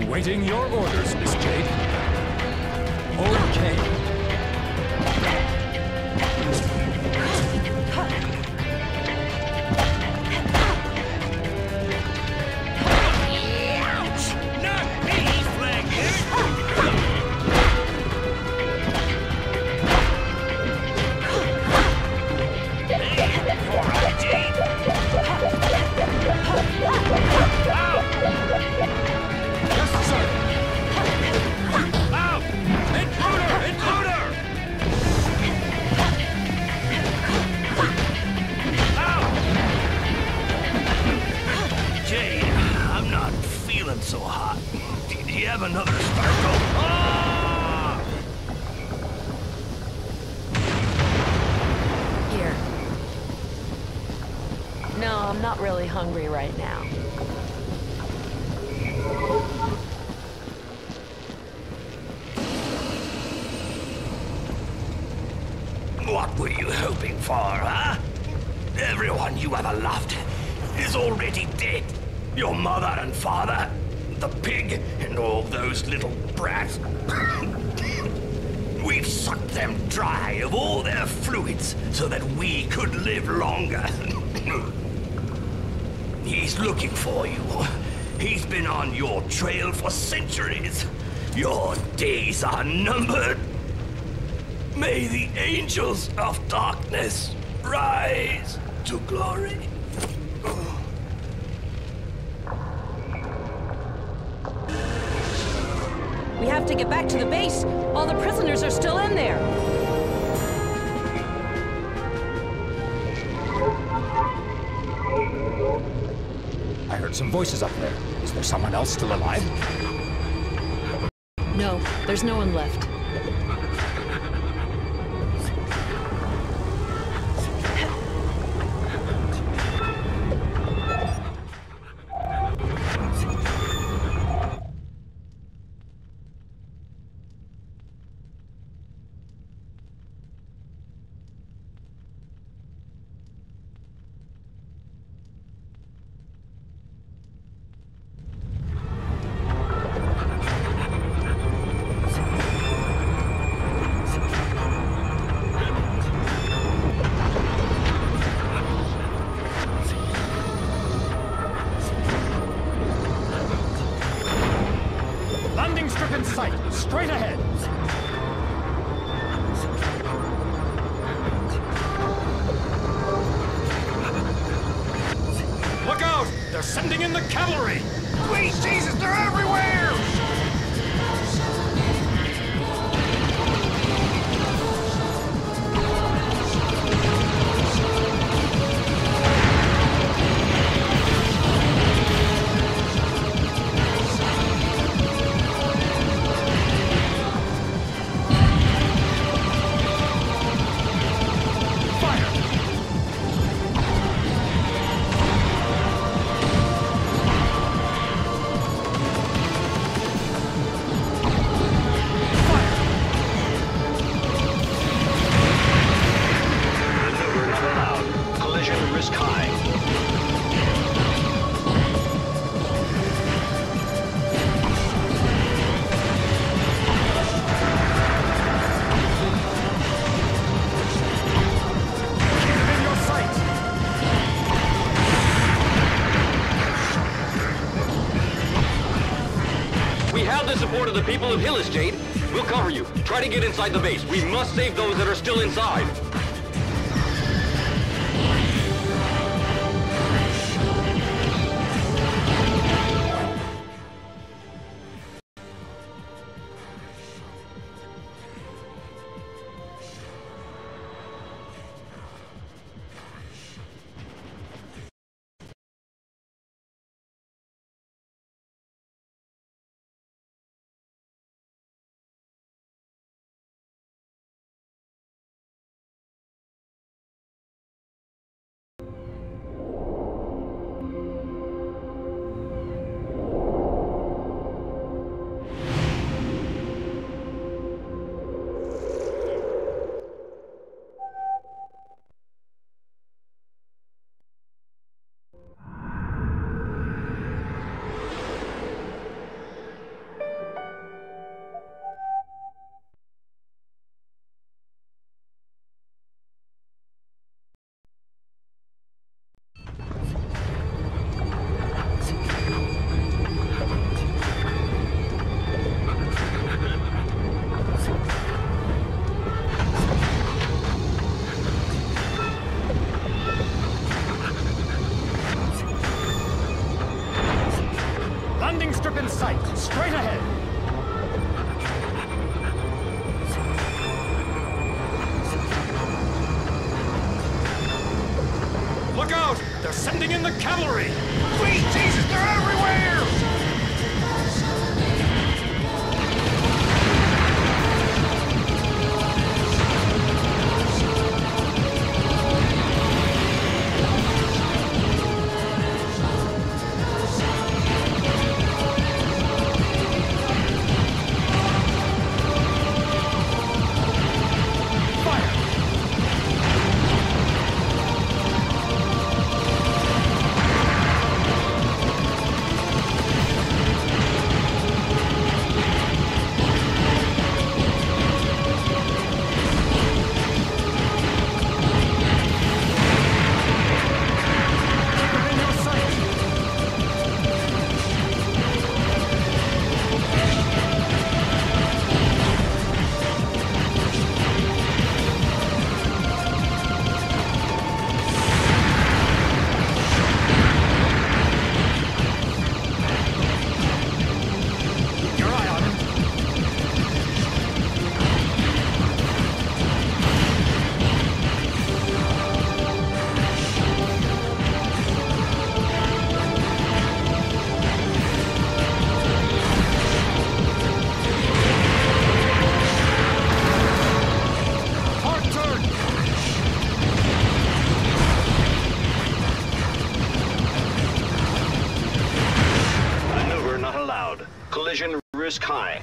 Awaiting your orders, Miss Jade. So hot. Did you have another sparkle? Ah! Here. No, I'm not really hungry right now. What were you hoping for, huh? Everyone you ever loved is already dead. Your mother and father. The pig and all those little brats. We've sucked them dry of all their fluids so that we could live longer. He's looking for you. He's been on your trail for centuries. Your days are numbered. May the angels of darkness rise to glory. We have to get back to the base. All the prisoners are still in there. I heard some voices up there. Is there someone else still alive? No, there's no one left. Straight ahead! Look out! They're sending in the cavalry! Please, Jesus, they're everywhere! The people of Hillis, Jade. We'll cover you. Try to get inside the base. We must save those that are still inside. sight. Straight ahead. Look out! They're sending in the cavalry! Sweet Jesus, they're everywhere! Collision risk high.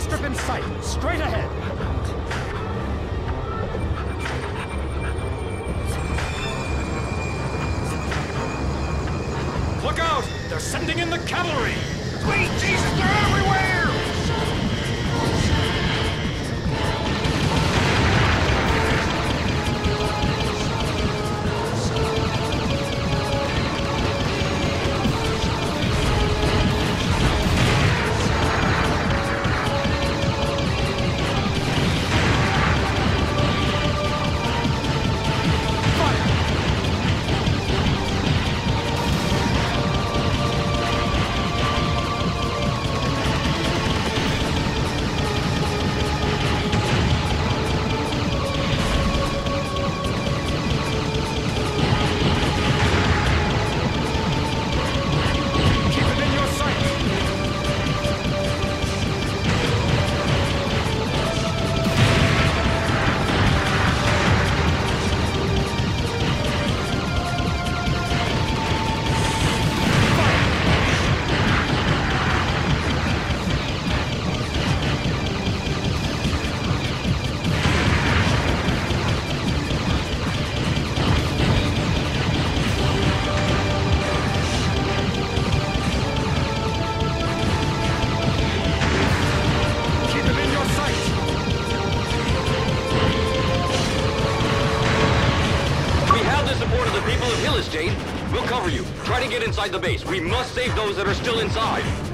Strip in sight, straight ahead. Look out! They're sending in the cavalry! Sweet Jesus, they're everywhere! We'll cover you. Try to get inside the base. We must save those that are still inside.